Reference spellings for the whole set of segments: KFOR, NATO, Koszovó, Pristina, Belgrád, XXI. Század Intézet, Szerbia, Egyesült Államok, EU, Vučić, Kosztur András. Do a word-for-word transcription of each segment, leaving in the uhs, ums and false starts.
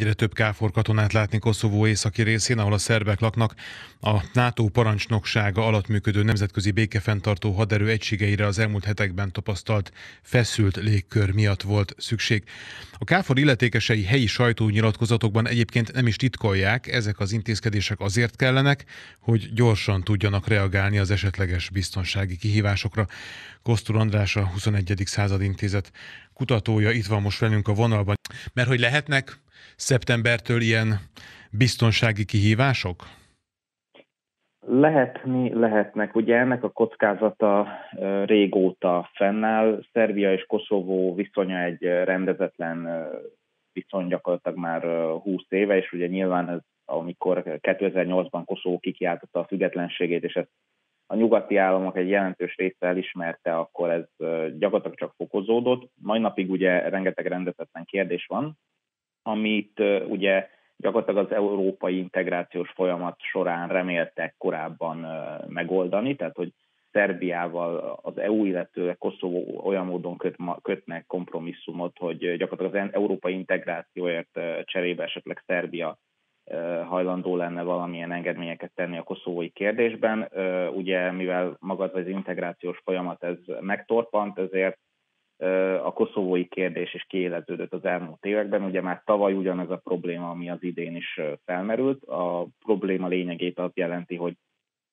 Egyre több ká ef o er katonát látni Koszovó északi részén, ahol a szerbek laknak. A NATO parancsnoksága alatt működő nemzetközi békefenntartó haderő egységeire az elmúlt hetekben tapasztalt feszült légkör miatt volt szükség. A ká ef o er illetékesei helyi sajtónyilatkozatokban egyébként nem is titkolják, ezek az intézkedések azért kellenek, hogy gyorsan tudjanak reagálni az esetleges biztonsági kihívásokra. Kosztur András, a huszonegyedik Század Intézet kutatója itt van most velünk a vonalban. Mert hogy lehetnek szeptembertől ilyen biztonsági kihívások? Lehetni lehetnek. Ugye ennek a kockázata régóta fennáll. Szerbia és Koszovó viszonya egy rendezetlen viszony gyakorlatilag már húsz éve, és ugye nyilván ez, amikor kétezer-nyolcban Koszovó kikiáltotta a függetlenségét, és ezt a nyugati államok egy jelentős része elismerte, akkor ez gyakorlatilag csak fokozódott. Mai napig ugye rengeteg rendezetlen kérdés van, amit ugye gyakorlatilag az európai integrációs folyamat során reméltek korábban megoldani, tehát hogy Szerbiával az é u, illetőleg Koszovó olyan módon köt, kötnek kompromisszumot, hogy gyakorlatilag az európai integrációért cserébe esetleg Szerbia hajlandó lenne valamilyen engedményeket tenni a koszovói kérdésben. Ugye mivel maga az integrációs folyamat ez megtorpant, ezért a koszovói kérdés is kiéleződött az elmúlt években. Ugye már tavaly ugyanez a probléma, ami az idén is felmerült. A probléma lényegét azt jelenti, hogy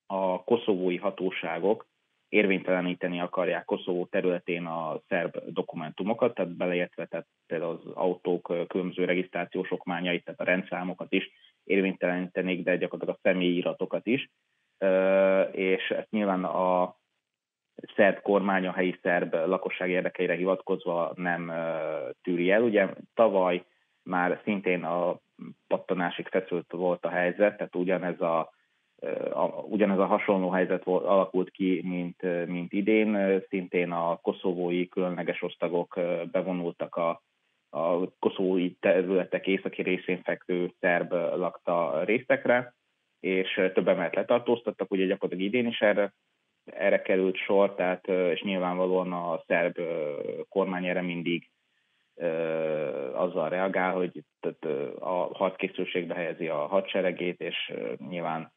a koszovói hatóságok érvényteleníteni akarják Koszovó területén a szerb dokumentumokat, tehát beleértve tehát például az autók különböző regisztrációs okmányait, tehát a rendszámokat is érvénytelenítenék, de gyakorlatilag a személyi iratokat is. És ezt nyilván a szerb kormány a helyi szerb lakosság érdekeire hivatkozva nem tűri el. Ugye tavaly már szintén a pattanásig feszült volt a helyzet, tehát ugyanez a A, ugyanez a hasonló helyzet volt, alakult ki, mint, mint idén. Szintén a koszovói különleges osztagok bevonultak a, a koszovói területek északi részén fekvő szerb lakta részekre, és több emelt letartóztattak, ugye gyakorlatilag idén is erre, erre került sor, tehát, és nyilvánvalóan a szerb kormány erre mindig azzal reagál, hogy a harckészülségbe helyezi a hadseregét, és nyilván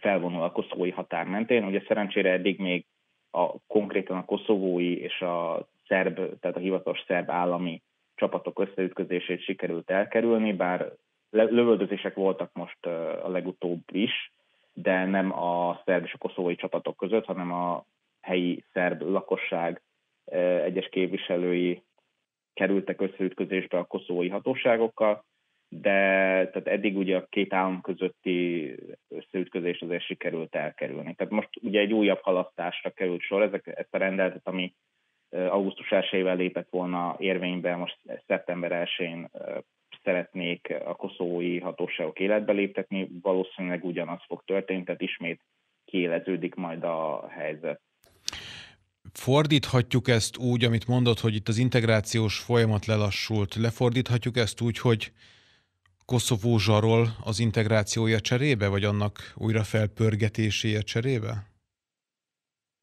felvonul a koszovói határ mentén. Ugye szerencsére eddig még a, konkrétan a koszovói és a szerb, tehát a hivatalos szerb állami csapatok összeütközését sikerült elkerülni, bár lövöldözések voltak most a legutóbb is, de nem a szerb és a koszovói csapatok között, hanem a helyi szerb lakosság egyes képviselői kerültek összeütközésbe a koszovói hatóságokkal, de tehát eddig ugye a két állam közötti összeütközést azért sikerült elkerülni. Tehát most ugye egy újabb halasztásra került sor, ezek, ezt a rendeletet, ami augusztus elsejével lépett volna érvénybe, most szeptember elsején szeretnék a koszovói hatóságok életbe léptetni, valószínűleg ugyanaz fog történni, tehát ismét kiéleződik majd a helyzet. Fordíthatjuk ezt úgy, amit mondod, hogy itt az integrációs folyamat lelassult, lefordíthatjuk ezt úgy, hogy Koszovó zsarol az integrációja cserébe, vagy annak újra felpörgetéséje cserébe?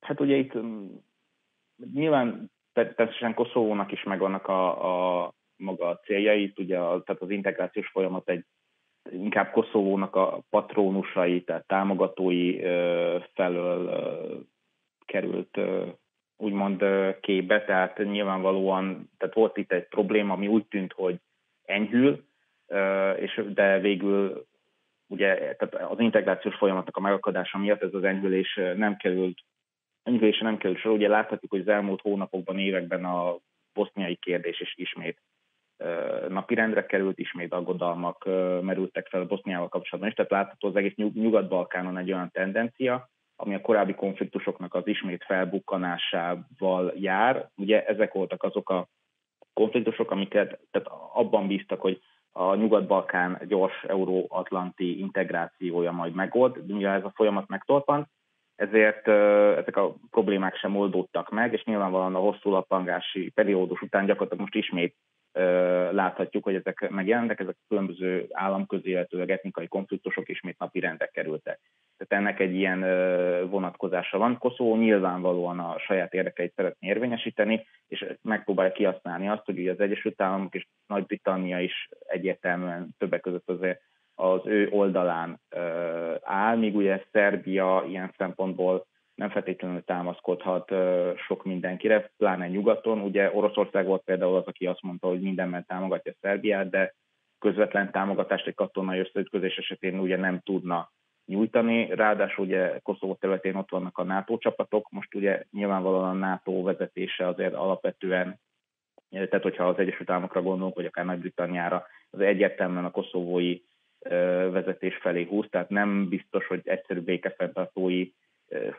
Hát ugye itt nyilván természetesen Koszovónak is megvannak a, a maga a céljait, ugye a, tehát az integrációs folyamat egy inkább Koszovónak a patrónusai, tehát támogatói ö, felől ö, került ö, úgymond ö, képbe, tehát nyilvánvalóan tehát volt itt egy probléma, ami úgy tűnt, hogy enyhül, de végül ugye, tehát az integrációs folyamatnak a megakadása miatt ez az enyhülés nem került, enyhülése nem került sor. Ugye láthatjuk, hogy az elmúlt hónapokban, években a boszniai kérdés is ismét napirendre került, ismét aggodalmak merültek fel a Boszniával kapcsolatban is, tehát látható az egész Nyugat-Balkánon egy olyan tendencia, ami a korábbi konfliktusoknak az ismét felbukkanásával jár. Ugye ezek voltak azok a konfliktusok, amiket tehát abban bíztak, hogy a Nyugat-Balkán gyors euróatlanti integrációja majd megold, mivel ez a folyamat megtorpant, ezért ezek a problémák sem oldódtak meg, és nyilvánvalóan a hosszú lappangási periódus után gyakorlatilag most ismét láthatjuk, hogy ezek megjelentek, ezek különböző államközi, illetőleg etnikai konfliktusok ismét napirendre kerültek. Tehát ennek egy ilyen vonatkozása van. Koszovó nyilvánvalóan a saját érdekeit szeretné érvényesíteni, és megpróbálja kihasználni azt, hogy az Egyesült Államok és Nagy-Britannia is egyértelműen többek között azért az ő oldalán áll, míg ugye Szerbia ilyen szempontból nem feltétlenül támaszkodhat sok mindenkire, pláne nyugaton. Ugye Oroszország volt például az, aki azt mondta, hogy mindenben támogatja Szerbiát, de közvetlen támogatást egy katonai összeütközés esetén ugye nem tudna nyújtani. Ráadásul ugye Koszovó területén ott vannak a NATO csapatok, most ugye nyilvánvalóan a NATO vezetése azért alapvetően, tehát hogyha az Egyesült Államokra gondolunk, vagy akár Nagy-Britanniára, az egyértelműen a koszovói vezetés felé húz, tehát nem biztos, hogy egyszerű békefenntartói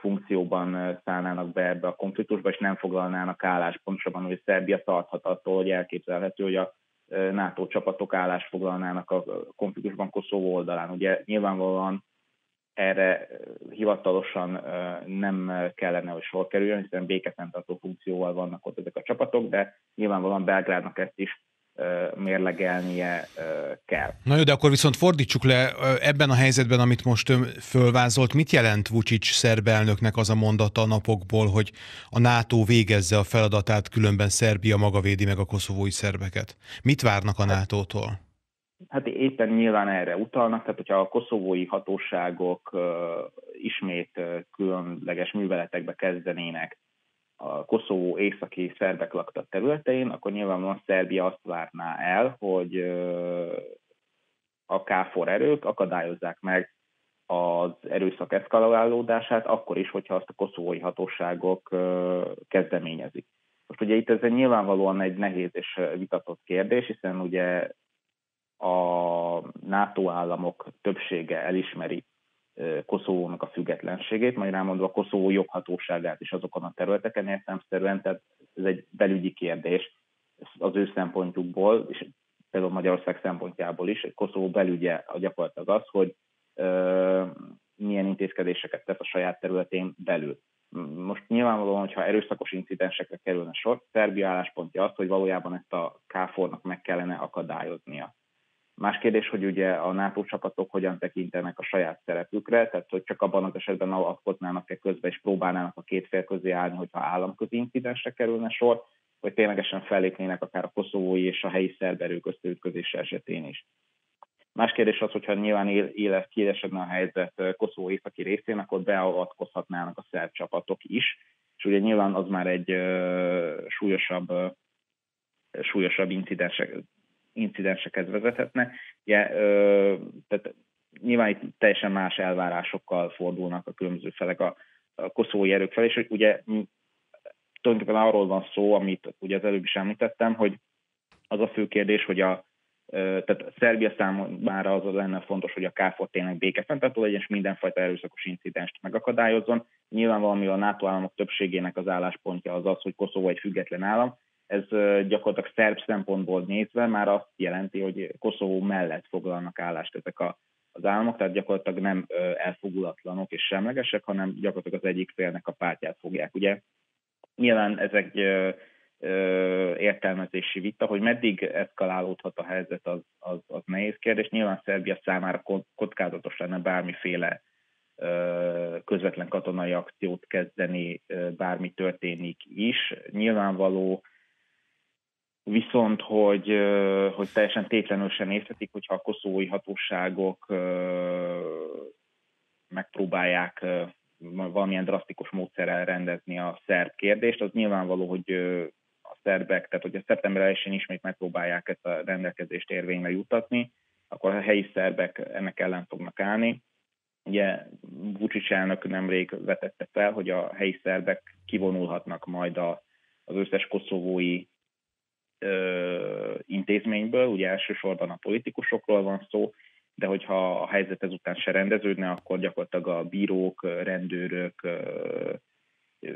funkcióban szállnának be ebbe a konfliktusba, és nem foglalnának állást. Pontosabban, hogy Szerbia tarthat attól, hogy elképzelhető, hogy a NATO csapatok állást foglalnának a konfliktusban Koszovó oldalán. Ugye nyilvánvalóan erre hivatalosan nem kellene, hogy sor kerüljön, hiszen békefenntartó funkcióval vannak ott ezek a csapatok, de nyilvánvalóan Belgrádnak ezt is mérlegelnie kell. Na jó, de akkor viszont fordítsuk le, ebben a helyzetben, amit most ön fölvázolt, mit jelent Vučić szerb elnöknek az a mondata a napokból, hogy a NATO végezze a feladatát, különben Szerbia maga védi meg a koszovói szerbeket? Mit várnak a nátótól? Hát éppen nyilván erre utalnak, tehát hogyha a koszovói hatóságok ismét különleges műveletekbe kezdenének a Koszovó északi szerbek lakta területein, akkor nyilvánvalóan Szerbia azt várná el, hogy a ká ef o er erők akadályozzák meg az erőszak eszkalálódását, akkor is, hogyha azt a koszovói hatóságok kezdeményezik. Most ugye itt ez nyilvánvalóan egy nehéz és vitatott kérdés, hiszen ugye a NATO államok többsége elismeri Koszovónak a függetlenségét, majd rámondva a Koszovó joghatóságát is azokon a területeken értelemszerűen, tehát ez egy belügyi kérdés az ő szempontjukból, és például Magyarország szempontjából is. Koszovó belügye gyakorlatilag az, hogy ö, milyen intézkedéseket tesz a saját területén belül. Most nyilvánvalóan, hogyha erőszakos incidensekre kerülne sor, Szerbia álláspontja az, hogy valójában ezt a ká ef o er-nak meg kellene akadályoznia. Más kérdés, hogy ugye a NATO csapatok hogyan tekintenek a saját szerepükre, tehát hogy csak abban az esetben alkotnának-e közben, és próbálnának a két fél közé állni, hogyha államközi incidensre kerülne sor, vagy ténylegesen fellépnének akár a koszovói és a helyi szerb erők összeütközése esetén is. Más kérdés az, hogyha nyilván éles kiélesedne a helyzet Koszovó északi részén, akkor beavatkozhatnának a szerb csapatok is, és ugye nyilván az már egy uh, súlyosabb, uh, súlyosabb incidensek, incidensekhez vezethetne. Ja, ö, tehát nyilván itt teljesen más elvárásokkal fordulnak a különböző felek a, a koszovói erők felé, és ugye tulajdonképpen arról van szó, amit ugye az előbb is említettem, hogy az a fő kérdés, hogy a, ö, tehát a Szerbia számára az lenne fontos, hogy a ká ef o er tényleg békefenntartó legyen, és mindenfajta erőszakos incidenst megakadályozzon. Nyilvánvalóan, mivel a NATO államok többségének az álláspontja az az, hogy Koszovó egy független állam, ez gyakorlatilag szerb szempontból nézve már azt jelenti, hogy Koszovó mellett foglalnak állást ezek a, az államok, tehát gyakorlatilag nem elfogulatlanok és semlegesek, hanem gyakorlatilag az egyik félnek a pártját fogják. Ugye nyilván ez egy ö, ö, értelmezési vita, hogy meddig eszkalálódhat a helyzet, az, az, az nehéz kérdés. Nyilván Szerbia számára kockázatos lenne bármiféle ö, közvetlen katonai akciót kezdeni, ö, bármi történik is. Nyilvánvaló, viszont, hogy, hogy teljesen tétlenül sem érthetik, hogyha a koszovói hatóságok megpróbálják valamilyen drasztikus módszerrel rendezni a szerb kérdést, az nyilvánvaló, hogy a szerbek, tehát hogyha szeptember elején ismét megpróbálják ezt a rendelkezést érvényre jutatni, akkor a helyi szerbek ennek ellen fognak állni. Ugye Vučić elnök nemrég vetette fel, hogy a helyi szerbek kivonulhatnak majd a, az összes koszovói intézményből, ugye elsősorban a politikusokról van szó, de hogyha a helyzet ezután se rendeződne, akkor gyakorlatilag a bírók, rendőrök,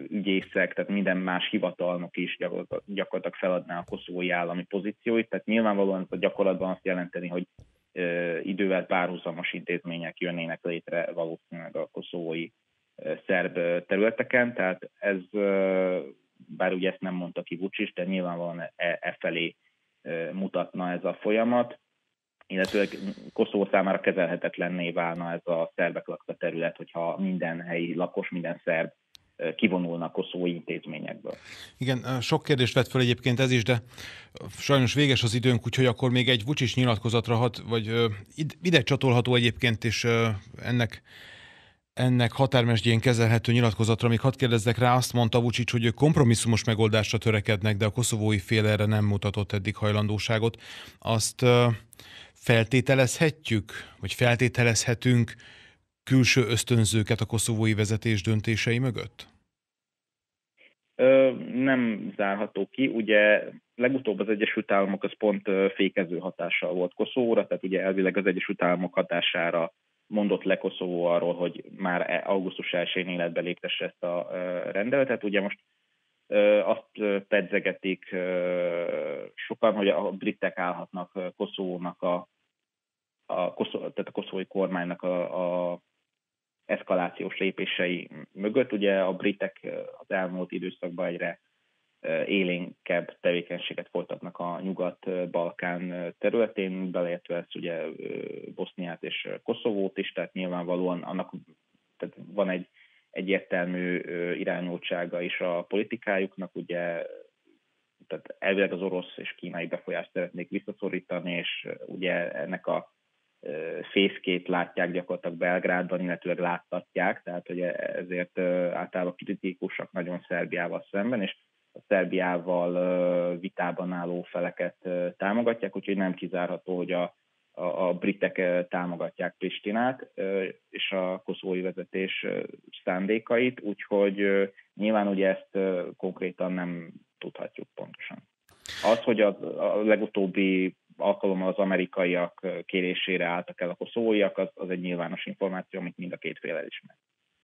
ügyészek, tehát minden más hivatalnok is gyakorlatilag feladná a koszovói állami pozícióit, tehát nyilvánvalóan a gyakorlatban azt jelenteni, hogy idővel párhuzamos intézmények jönnének létre valószínűleg a koszovói szerb területeken, tehát ez... bár ugye ezt nem mondta ki Vučić, de nyilvánvalóan e, e felé e, mutatna ez a folyamat. illetőleg Koszovó számára kezelhetetlenné válna ez a szerbek lakta terület, hogyha minden helyi lakos, minden szerb kivonulnak koszovói intézményekből. Igen, sok kérdést vett fel egyébként ez is, de sajnos véges az időnk, úgyhogy akkor még egy Vučić nyilatkozatra hat, vagy ide csatolható egyébként, és ennek, ennek határmesdjén kezelhető nyilatkozatra még hadd kérdezzek rá, azt mondta Vučić, hogy ők kompromisszumos megoldásra törekednek, de a koszovói fél erre nem mutatott eddig hajlandóságot. Azt feltételezhetjük, vagy feltételezhetünk külső ösztönzőket a koszovói vezetés döntései mögött? Ö, nem zárható ki. Ugye legutóbb az Egyesült Államok az pont fékező hatással volt Koszovóra, tehát ugye elvileg az Egyesült Államok hatására mondott le Koszovó arról, hogy már augusztus elsején életbe léptesse ezt a rendeletet. Ugye most azt pedzegetik sokan, hogy a britek állhatnak Koszovónak a A, koszó, tehát a koszovói kormánynak a, a eszkalációs lépései mögött. Ugye a britek az elmúlt időszakban egyre élénkebb tevékenységet folytatnak a Nyugat-Balkán területén, beleértve ezt ugye Boszniát és Koszovót is, tehát nyilvánvalóan annak tehát van egy egyértelmű irányultsága is a politikájuknak, ugye tehát elvileg az orosz és kínai befolyást szeretnék visszaszorítani, és ugye ennek a fészkét látják gyakorlatilag Belgrádban, illetőleg láttatják, tehát hogy ezért általában kritikusak nagyon Szerbiával szemben, és a Szerbiával vitában álló feleket támogatják, úgyhogy nem kizárható, hogy a, a, a britek támogatják Pristinát és a koszovói vezetés szándékait, úgyhogy nyilván ugye ezt konkrétan nem tudhatjuk pontosan. Az, hogy a, a legutóbbi alkalommal az amerikaiak kérésére álltak el a koszovóiak, az, az egy nyilvános információ, amit mind a két fél elismer.